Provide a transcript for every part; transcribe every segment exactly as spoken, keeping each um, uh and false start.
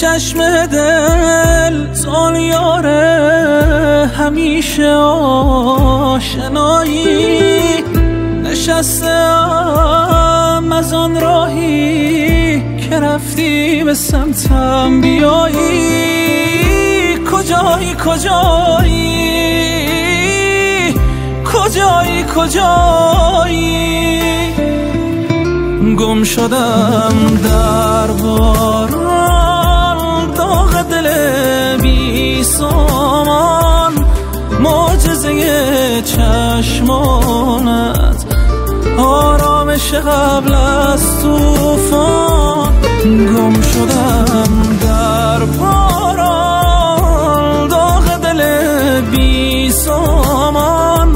چشم دل زال یاره همیشه آشنایی نشستم از آن راهی که رفتی به سمتم بیایی. کجایی کجایی کجایی کجایی گم شدم در باران داغ دل بی سامان. معجزه چشمانت آرامش قبل از طوفان. گم شدم در باران داغ دل بی سامان.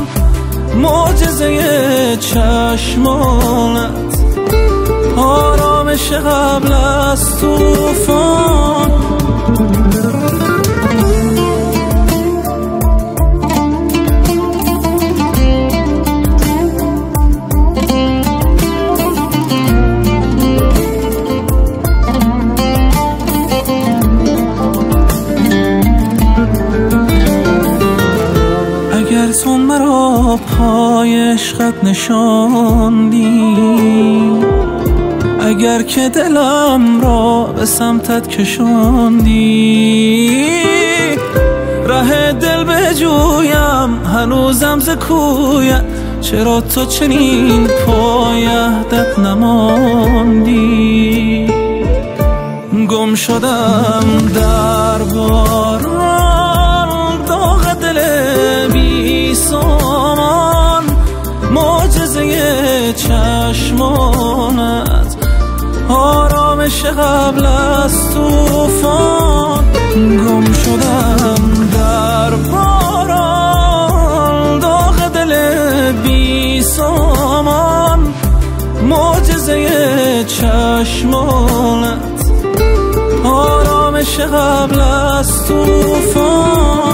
معجزه چشمانت آرامش قبل از طوفان. اگر تو مرا پای عشقت نشاندی، اگر که دلم را به سمتت کشاندی، ره دل بجویم هنوزم ز کویت. چرا تو چنین پای عهدت نماندی؟ گم شدم در باران داغ دل بی سامان. معجزه چشمانت آرامش قبل از طوفان. گم شدم در باران داغ دل بی سامان. معجزه چشمانت آرامش قبل از طوفان.